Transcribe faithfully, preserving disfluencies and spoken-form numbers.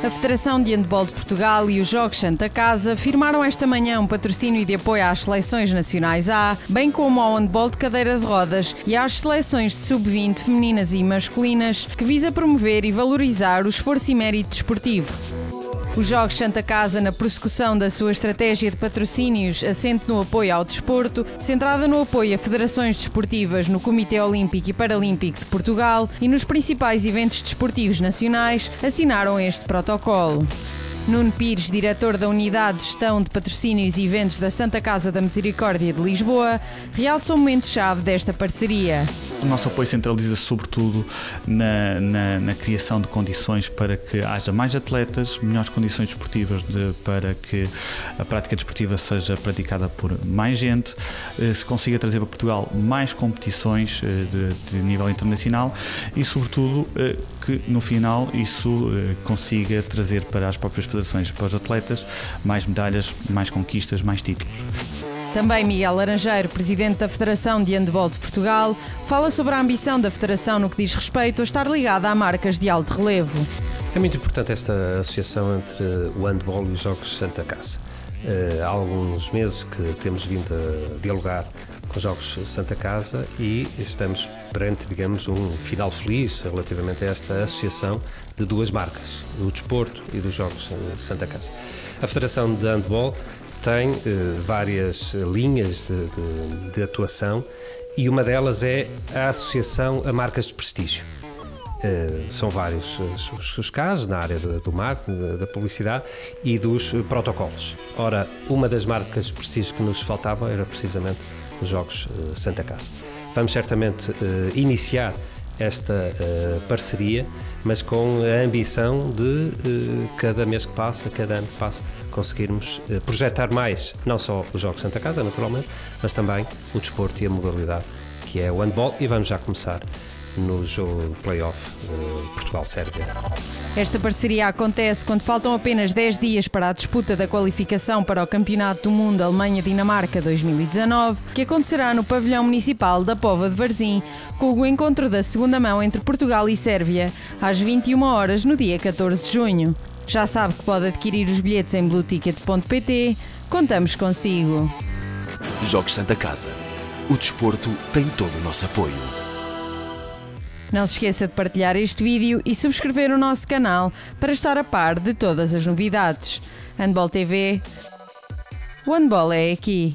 A Federação de Andebol de Portugal e os Jogos Santa Casa firmaram esta manhã um patrocínio de apoio às seleções nacionais A, bem como ao Andebol de Cadeira de Rodas e às seleções de sub vinte femininas e masculinas, que visa promover e valorizar o esforço e mérito desportivo. Os Jogos Santa Casa, na prossecução da sua estratégia de patrocínios, assente no apoio ao desporto, centrada no apoio a federações desportivas no Comitê Olímpico e Paralímpico de Portugal e nos principais eventos desportivos nacionais, assinaram este protocolo. Nuno Pires, diretor da Unidade de Gestão de Patrocínios e Eventos da Santa Casa da Misericórdia de Lisboa, realça o momento-chave desta parceria. O nosso apoio centraliza sobretudo na, na, na criação de condições para que haja mais atletas, melhores condições desportivas de, para que a prática desportiva seja praticada por mais gente, se consiga trazer para Portugal mais competições de, de nível internacional e, sobretudo, que no final isso consiga trazer para as próprias federações, para os atletas, mais medalhas, mais conquistas, mais títulos. Também Miguel Laranjeiro, presidente da Federação de Andebol de Portugal, fala sobre a ambição da federação no que diz respeito a estar ligada a marcas de alto relevo. É muito importante esta associação entre o handball e os Jogos Santa Casa. Há alguns meses que temos vindo a dialogar com os Jogos Santa Casa e estamos perante, digamos, um final feliz relativamente a esta associação de duas marcas, do desporto e dos Jogos Santa Casa. A Federação de Handebol tem eh, várias linhas de, de, de atuação e uma delas é a associação a marcas de prestígio. Eh, são vários os, os casos na área do, do marketing, da, da publicidade e dos protocolos. Ora, uma das marcas de prestígio que nos faltava era precisamente os Jogos Santa Casa. Vamos certamente uh, iniciar esta uh, parceria, mas com a ambição de uh, cada mês que passa, cada ano que passa, conseguirmos uh, projetar mais, não só os Jogos Santa Casa, naturalmente, mas também o desporto e a modalidade, que é o handball, e vamos já começar no jogo play-off Portugal-Sérvia. Esta parceria acontece quando faltam apenas dez dias para a disputa da qualificação para o Campeonato do Mundo Alemanha-Dinamarca dois mil e dezanove, que acontecerá no pavilhão municipal da Póvoa de Varzim, com o encontro da segunda mão entre Portugal e Sérvia, às vinte e uma horas no dia catorze de junho. Já sabe que pode adquirir os bilhetes em blu ticket ponto pt. Contamos consigo. Jogos Santa Casa. O desporto tem todo o nosso apoio. Não se esqueça de partilhar este vídeo e subscrever o nosso canal para estar a par de todas as novidades. Andebol T V, o handball é aqui.